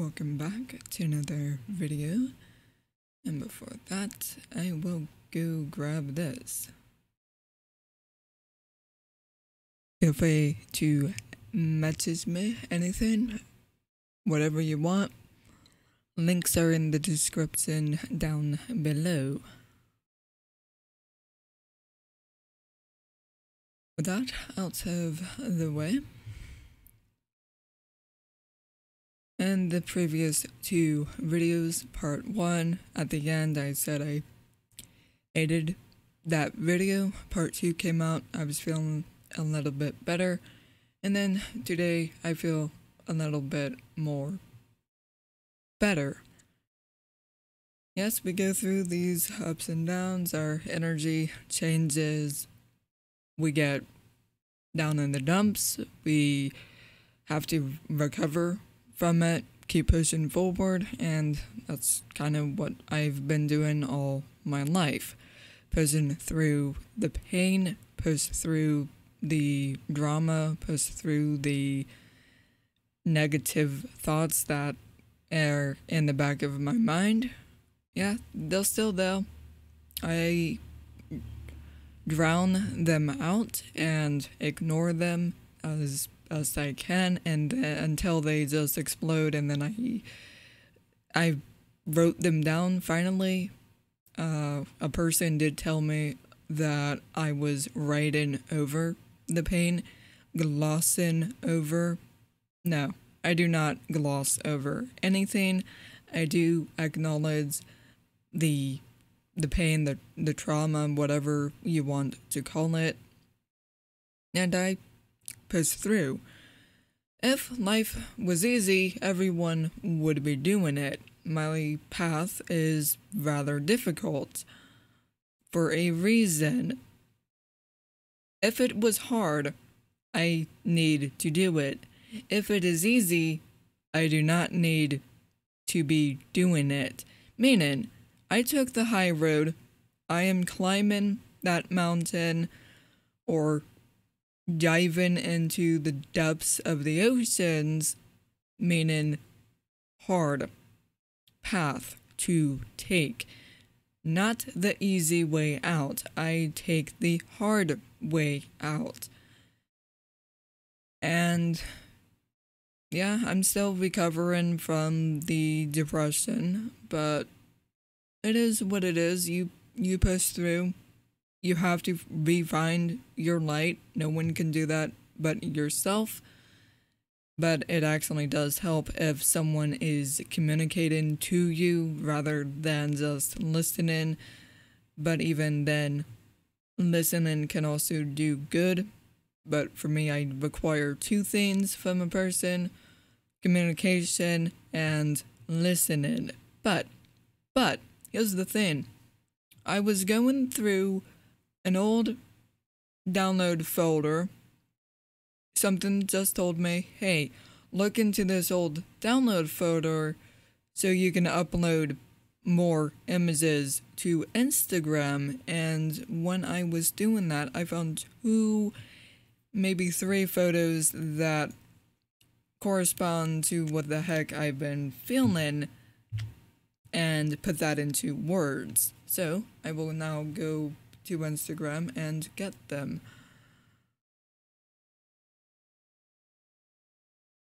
Welcome back to another video, and before that I will go grab this. Feel free to message me anything, whatever you want. Links are in the description down below. With that out of the way, in the previous two videos, part one, at the end I said I hated that video. Part two came out, I was feeling a little bit better, and then today I feel a little bit more better. Yes, we go through these ups and downs, our energy changes, we get down in the dumps, we have to recover from it, keep pushing forward, and that's kind of what I've been doing all my life. Pushing through the pain, push through the drama, push through the negative thoughts that are in the back of my mind. Yeah, they're still there. I drown them out and ignore them as I can, and until they just explode, and then I wrote them down finally. A person did tell me that I was writing over the pain, glossing over. No, I do not gloss over anything. I do acknowledge the pain, the trauma, whatever you want to call it, and I push through. If life was easy, everyone would be doing it. My path is rather difficult for a reason. If it was hard, I need to do it. If it is easy, I do not need to be doing it. Meaning, I took the high road. I am climbing that mountain, or diving into the depths of the oceans, meaning hard path to take. Not the easy way out. I take the hard way out. And yeah, I'm still recovering from the depression, but it is what it is. You push through. You have to refine your light. No one can do that but yourself. But it actually does help if someone is communicating to you rather than just listening. But even then, listening can also do good. But for me, I require two things from a person: communication and listening. But, here's the thing. I was going through an old download folder. Something just told me, hey, look into this old download folder so you can upload more images to Instagram. And when I was doing that, I found two, maybe three photos that correspond to what the heck I've been feeling, and put that into words. So I will now go to Instagram and get them.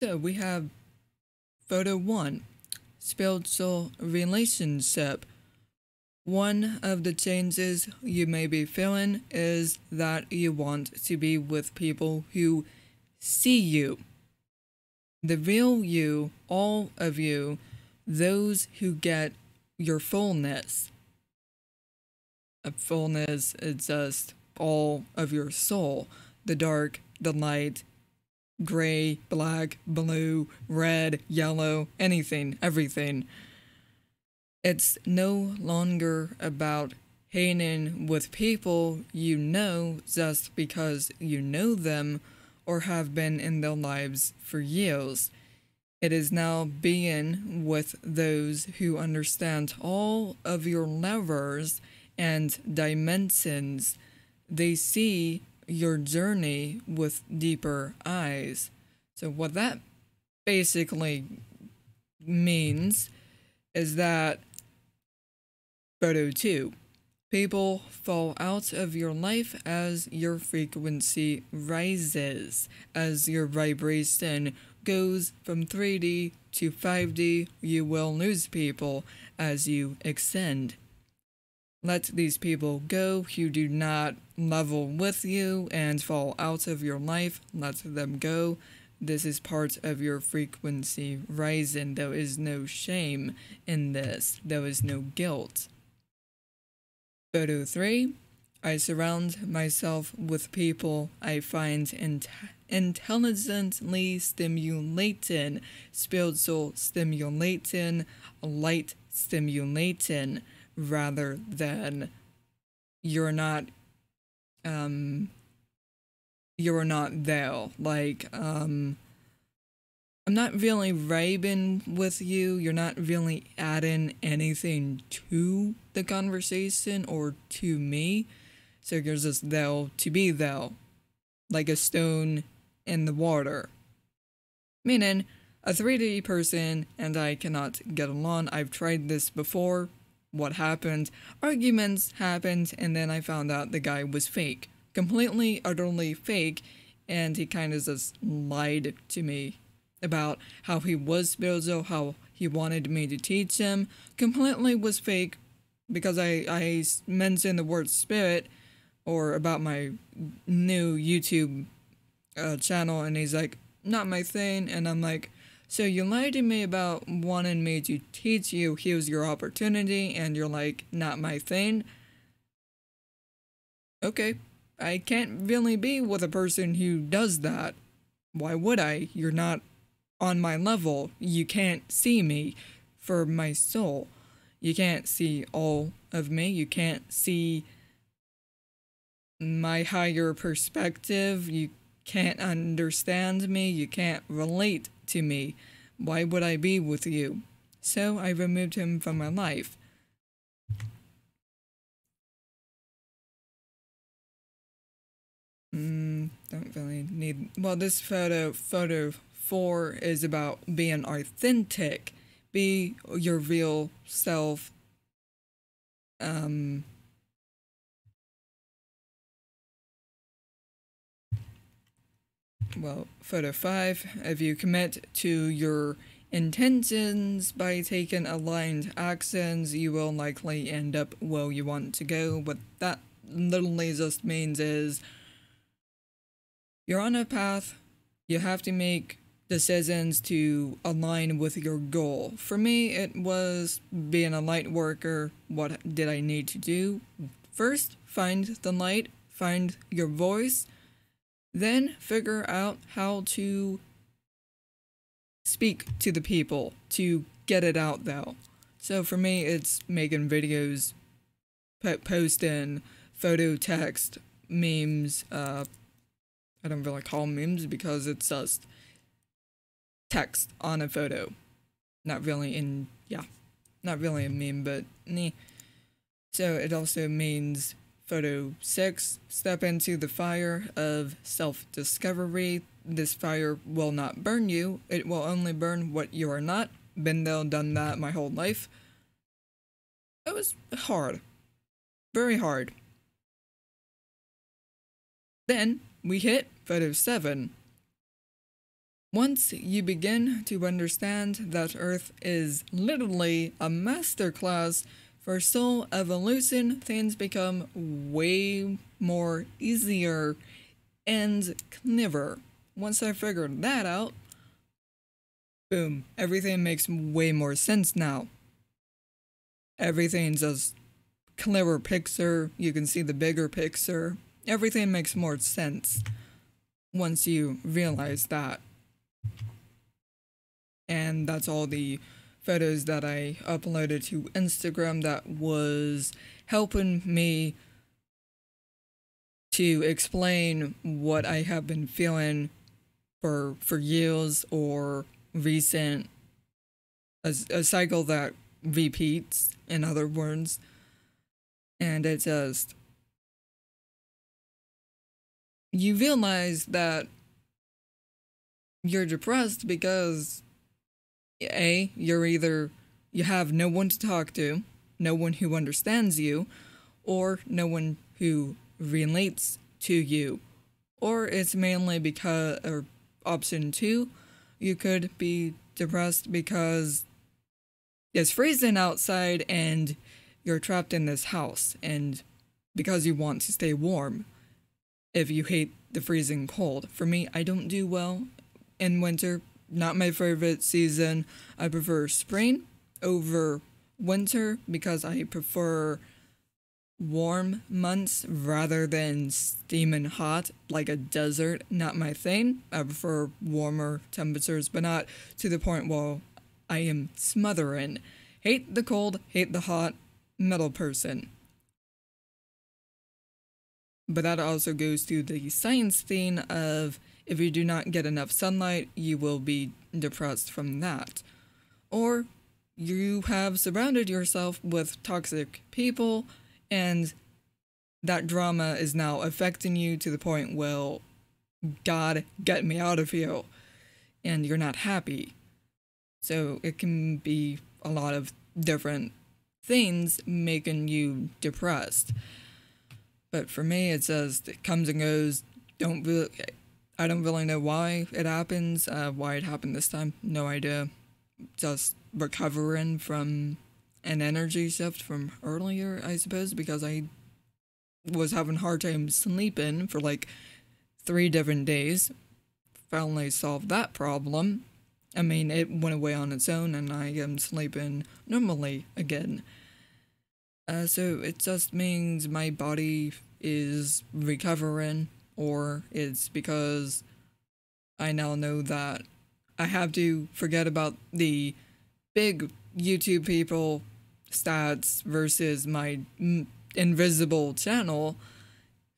So we have photo one, spiritual relationship. One of the changes you may be feeling is that you want to be with people who see you. The real you, all of you, those who get your fullness. A fullness is just all of your soul. The dark, the light, gray, black, blue, red, yellow, anything, everything. It's no longer about hanging with people you know just because you know them or have been in their lives for years. It is now being with those who understand all of your levers and dimensions. They see your journey with deeper eyes. So what that basically means is that, photo 2, people fall out of your life as your frequency rises, as your vibration goes from 3D to 5D, you will lose people as you ascend. Let these people go who do not level with you and fall out of your life. Let them go. This is part of your frequency rising. There is no shame in this. There is no guilt. Photo 3. I surround myself with people I find intelligently stimulating, spiritual stimulating, light stimulating, rather than you're not there. Like, I'm not really vibing with you. You're not really adding anything to the conversation or to me. So you're just there to be there, like a stone in the water. Meaning, a 3D person and I cannot get along. I've tried this before. What happened? Arguments happened, and then I found out the guy was fake. Completely, utterly fake, and he kind of just lied to me about how he was spiritual, how he wanted me to teach him. Completely was fake, because I mentioned the word spirit, or about my new YouTube channel, and he's like, not my thing, and I'm like, so you lied to me about wanting me to teach you, here's your opportunity, and you're like, not my thing. Okay, I can't really be with a person who does that. Why would I? You're not on my level. You can't see me for my soul. You can't see all of me. You can't see my higher perspective. You can't understand me. You can't relate to me. Why would I be with you? So I removed him from my life. Don't really need. Well, this photo 4 is about being authentic. Be your real self. Well, photo 5, if you commit to your intentions by taking aligned actions, you will likely end up where you want to go. What that literally just means is you're on a path, you have to make decisions to align with your goal. For me, it was being a light worker. What did I need to do? First, find the light, find your voice. Then figure out how to speak to the people, to get it out though. So for me, it's making videos, posting, photo text, memes. I don't really call them memes because it's just text on a photo. Not really in, yeah, not really a meme, but meh. So it also means Photo 6, step into the fire of self-discovery. This fire will not burn you. It will only burn what you are not. Been there, done that my whole life. It was hard. Very hard. Then we hit photo 7. Once you begin to understand that Earth is literally a masterclass for soul evolution, things become way more easier and clearer. Once I figured that out, boom, everything makes way more sense now. Everything's a clearer picture, you can see the bigger picture. Everything makes more sense once you realize that. And that's all the photos that I uploaded to Instagram that was helping me to explain what I have been feeling for years or recent, a cycle that repeats, in other words. And it just, you realize that you're depressed because A, you have no one to talk to, no one who understands you, or no one who relates to you. Or it's mainly because, or option 2, you could be depressed because it's freezing outside and you're trapped in this house, and because you want to stay warm if you hate the freezing cold. For me, I don't do well in winter. Not my favorite season. I prefer spring over winter because I prefer warm months rather than steaming hot like a desert. Not my thing. I prefer warmer temperatures, but not to the point where I am smothering. Hate the cold, hate the hot, metal person. But that also goes to the science thing of if you do not get enough sunlight, you will be depressed from that. Or you have surrounded yourself with toxic people, and that drama is now affecting you to the point, well, God, get me out of here. And you're not happy. So it can be a lot of different things making you depressed. But for me, it's just, it comes and goes. I don't really know why it happens, why it happened this time, no idea. Just recovering from an energy shift from earlier, I suppose, because I was having a hard time sleeping for like 3 different days. Finally solved that problem. I mean, it went away on its own and I am sleeping normally again. So it just means my body is recovering. Or it's because I now know that I have to forget about the big YouTube people stats versus my invisible channel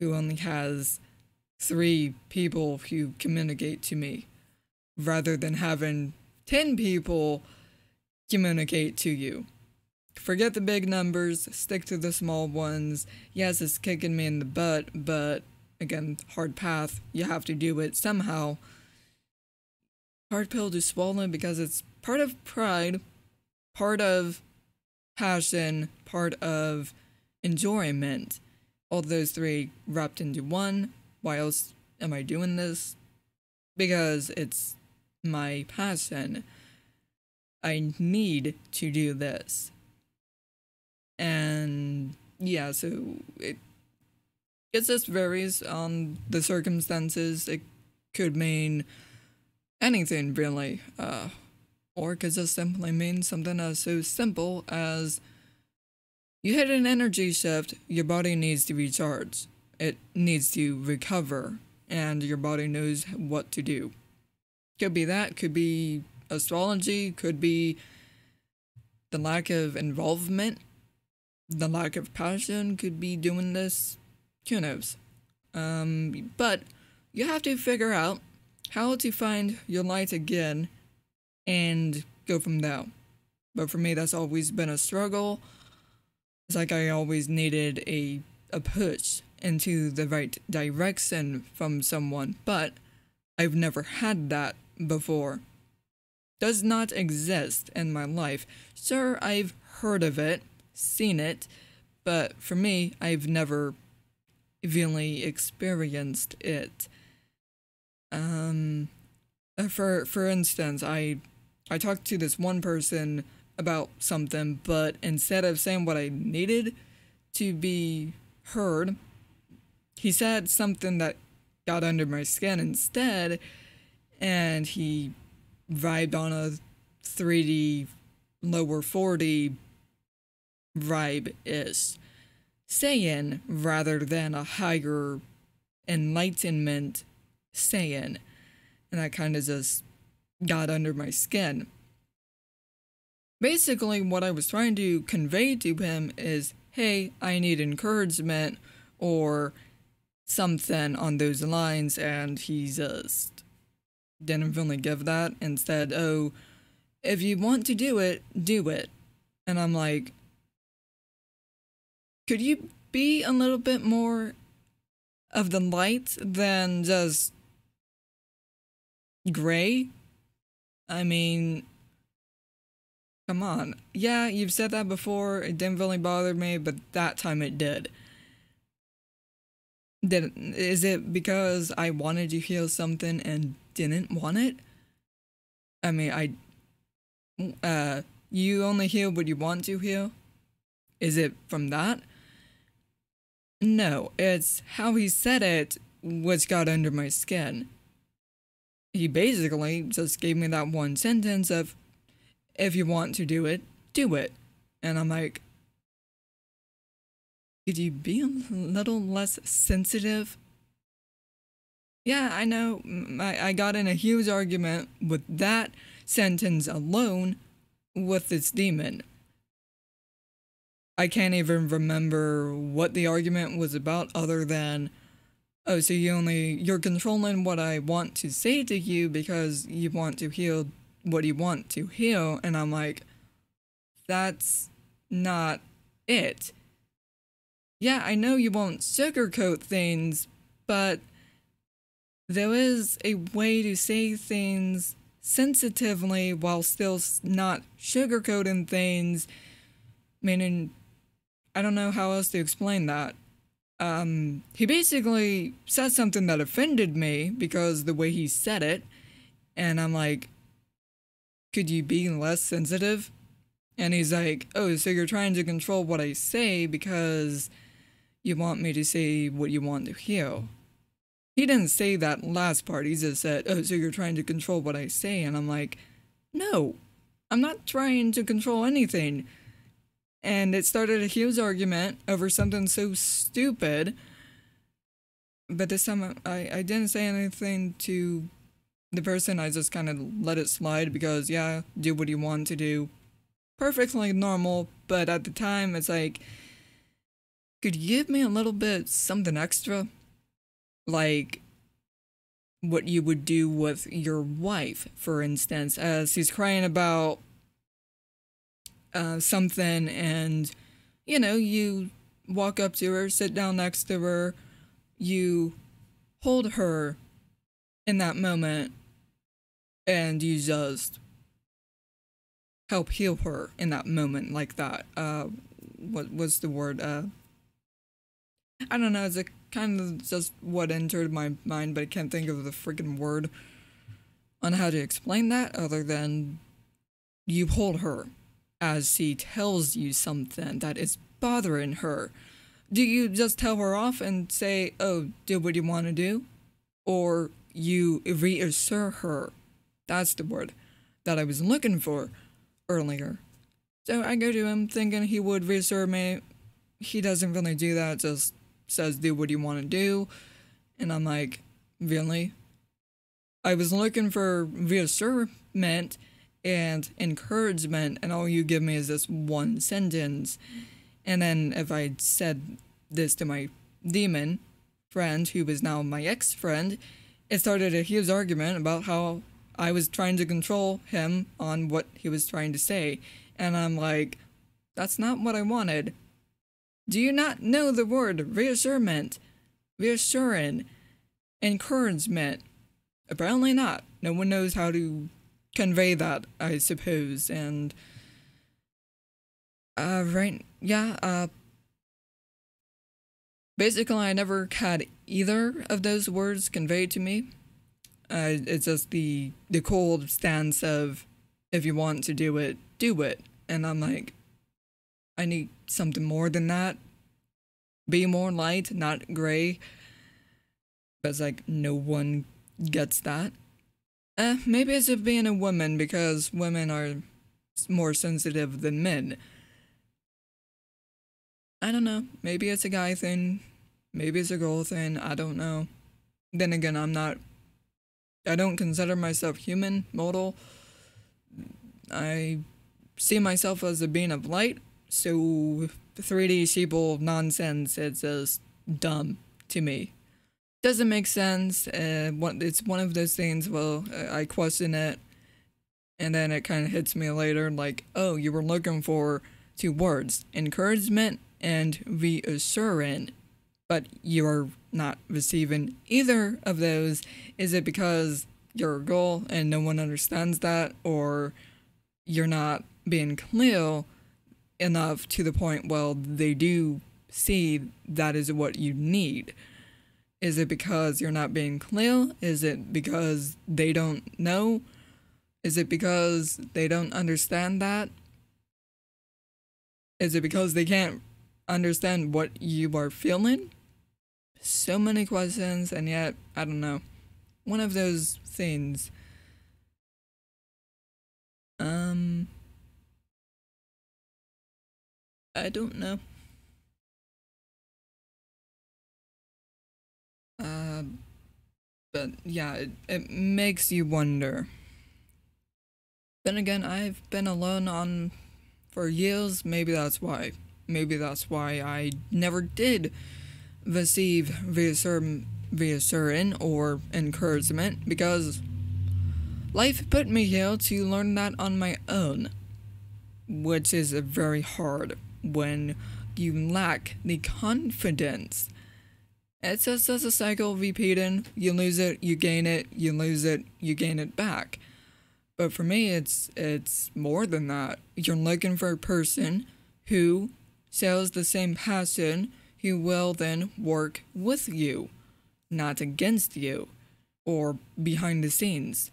who only has 3 people who communicate to me rather than having 10 people communicate to you. Forget the big numbers, stick to the small ones. Yes, it's kicking me in the butt, but again, hard path, you have to do it somehow. Hard pill to swallow because it's part of pride, part of passion, part of enjoyment. All those 3 wrapped into one. Why else am I doing this? Because it's my passion. I need to do this. And yeah, so it just varies on the circumstances. It could mean anything, really. Or it could just simply mean something as so simple as you hit an energy shift, your body needs to recharge. It needs to recover, and your body knows what to do. Could be that, could be astrology, could be the lack of involvement, the lack of passion, could be doing this. Who knows? But you have to figure out how to find your light again and go from there. But for me, that's always been a struggle. It's like I always needed a push into the right direction from someone, but I've never had that before. Does not exist in my life. Sure, I've heard of it, seen it, but for me, I've never really experienced it. For instance, I talked to this one person about something, but instead of saying what I needed to be heard, he said something that got under my skin instead, and he vibed on a 3D lower 40 vibe-ish. Saying rather than a higher enlightenment saying, and I kind of just got under my skin. Basically, what I was trying to convey to him is, hey, I need encouragement or something on those lines, and he just didn't really give that. Instead, oh, if you want to do it, do it. And I'm like, could you be a little bit more of the light than just gray? I mean, Come on. Yeah, you've said that before. It didn't really bother me, but that time it did. Is it because I wanted to heal something and didn't want it? I mean, you only heal what you want to heal? Is it from that? No, it's how he said it, which got under my skin. He basically just gave me that one sentence of, if you want to do it. And I'm like, could you be a little less sensitive? Yeah, I know, I got in a huge argument with that sentence alone with this demon. I can't even remember what the argument was about other than, oh, so you're controlling what I want to say to you because you want to heal what you want to heal. And I'm like, that's not it. Yeah, I know you won't sugarcoat things, but there is a way to say things sensitively while still not sugarcoating things. Meaning, I don't know how else to explain that. He basically said something that offended me because the way he said it, and I'm like, could you be less sensitive? And he's like, oh, so you're trying to control what I say because you want me to say what you want to heal. He didn't say that last part. He just said, oh, so you're trying to control what I say. And I'm like, no, I'm not trying to control anything. And it started a huge argument over something so stupid. But this time I didn't say anything to the person. I just kind of let it slide because, yeah, do what you want to do. Perfectly normal. But at the time, it's like, could you give me a little bit something extra? Like what you would do with your wife, for instance, as he's crying about something, and you know, you walk up to her, sit down next to her, you hold her in that moment, and you just help heal her in that moment, like that. What was the word? I don't know, it's a kind of just what entered my mind, but I can't think of the freaking word on how to explain that other than you hold her as she tells you something that is bothering her. Do you just tell her off and say, oh, do what you want to do? Or you reassure her? That's the word that I was looking for earlier. So I go to him thinking he would reassure me. He doesn't really do that, just says do what you want to do. And I'm like, really? I was looking for reassurance and encouragement, and all you give me is this one sentence. And then if I said this to my demon friend, who was now my ex-friend, it started a huge argument about how I was trying to control him on what he was trying to say. And I'm like, that's not what I wanted. Do you not know the word reassurance? Reassuring? Encouragement? Apparently not. No one knows how to convey that, I suppose. And basically I never had either of those words conveyed to me. It's just the cold stance of, if you want to do it, do it. And I'm like, I need something more than that. Be more light, not gray. But it's like, no one gets that. Maybe it's of being a woman, because women are more sensitive than men. I don't know. Maybe it's a guy thing. Maybe it's a girl thing. I don't know. Then again, I don't consider myself human, mortal. I see myself as a being of light. So 3D sheeple nonsense, it's just dumb to me. Doesn't make sense. It's one of those things, well, I question it, and then it kind of hits me later, like, oh, you were looking for two words, encouragement and reassuring, but you're not receiving either of those. Is it because you're a girl and no one understands that, or you're not been clear enough to the point where they do see that is what you need. Is it because you're not being clear? Is it because they don't know? Is it because they don't understand that? Is it because they can't understand what you are feeling? So many questions, and yet, I don't know. One of those things. I don't know. But yeah, it makes you wonder. Then again, I've been alone for years. Maybe that's why. Maybe that's why I never did receive reassuring or encouragement, because life put me here to learn that on my own, which is very hard when you lack the confidence. It's just as a cycle repeating. You lose it, you gain it, you lose it, you gain it back. But for me, it's more than that. You're looking for a person who shares the same passion, who will then work with you, not against you, or behind the scenes.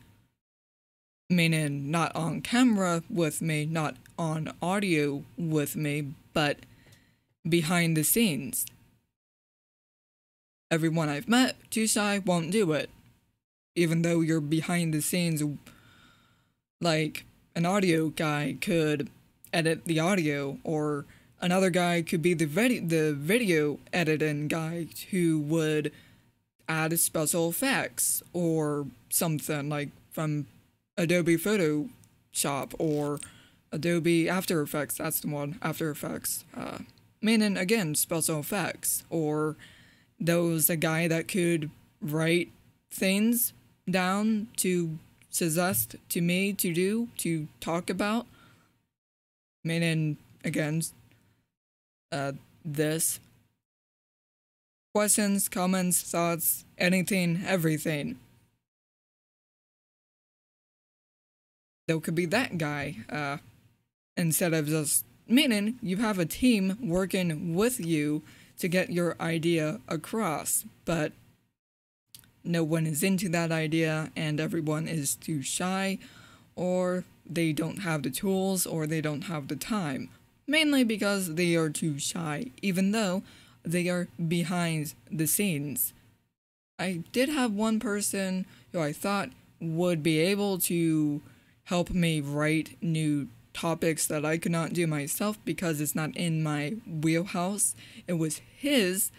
Meaning, not on camera with me, not on audio with me, but behind the scenes. Everyone I've met, too shy, won't do it. Even though you're behind the scenes, like an audio guy could edit the audio, or another guy could be the video editing guy who would add special effects or something like from Adobe Photoshop or Adobe After Effects. That's the one, After Effects. Meaning, again, special effects, or a guy that could write things down to suggest to me to do, to talk about. Meaning, again, this. Questions, comments, thoughts, anything, everything. There could be that guy, instead of just, meaning you have a team working with you to get your idea across, but no one is into that idea, and everyone is too shy, or they don't have the tools, or they don't have the time, mainly because they are too shy, even though they are behind the scenes. I did have one person who I thought would be able to help me write new topics that I could not do myself because it's not in my wheelhouse. It was his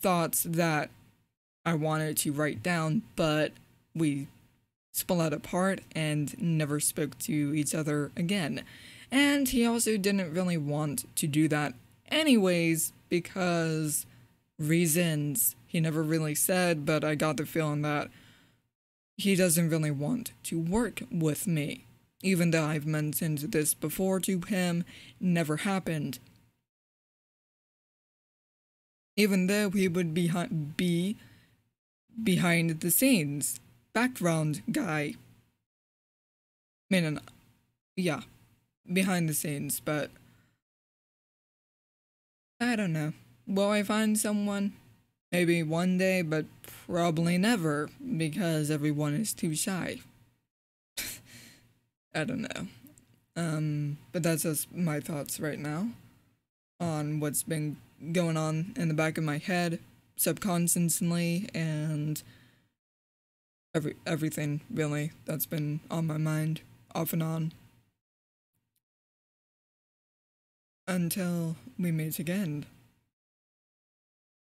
thoughts that I wanted to write down, but we split apart and never spoke to each other again. And he also didn't really want to do that anyways, because reasons he never really said, but I got the feeling that he doesn't really want to work with me. Even though I've mentioned this before to him, never happened. Even though he would be behind the scenes, background guy. Meaning, yeah, behind the scenes, but I don't know. Will I find someone? Maybe one day, but probably never, because everyone is too shy. I don't know. But that's just my thoughts right now on what's been going on in the back of my head, subconsciously, and everything, really, that's been on my mind, off and on. Until we meet again.